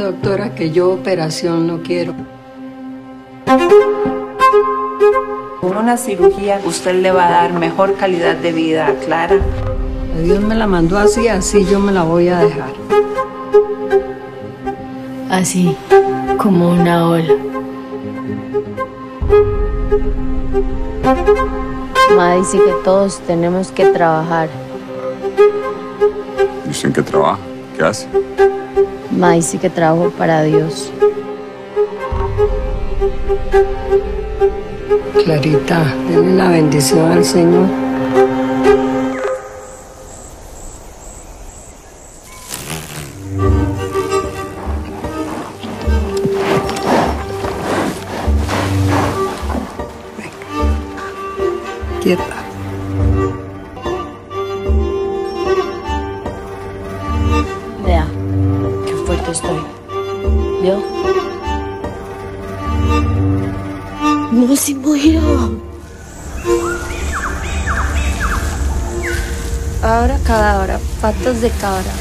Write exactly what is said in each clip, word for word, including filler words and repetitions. Doctora, que yo operación no quiero. Con una cirugía usted le va a dar mejor calidad de vida a Clara. Dios me la mandó así, así yo me la voy a dejar. Así, como una ola. Mamá dice que todos tenemos que trabajar. ¿Y usted en qué trabaja? ¿Qué hace? Mamá dice que trabajo para Dios. Clarita, denle la bendición al Señor. Venga. Quieta. Vea, qué fuerte estoy. ¿Vio? ¡No se murió! Ahora cadabra, patas de cabra.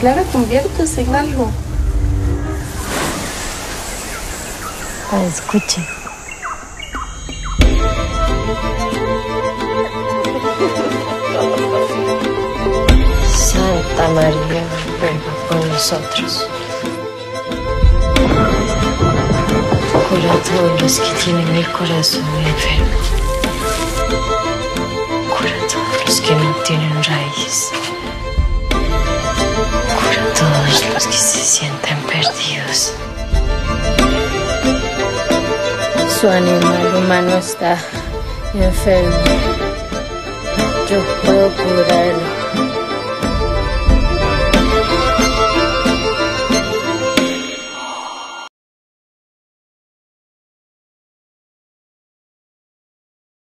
Clara, conviértase en algo. Ah, escuche. Santa María, ruega por nosotros. Cura a todos los que tienen el corazón enfermo. Cura a todos los que no tienen raíz. Cura a todos los que se sienten perdidos. Su animal humano está enfermo. Yo puedo curarlo.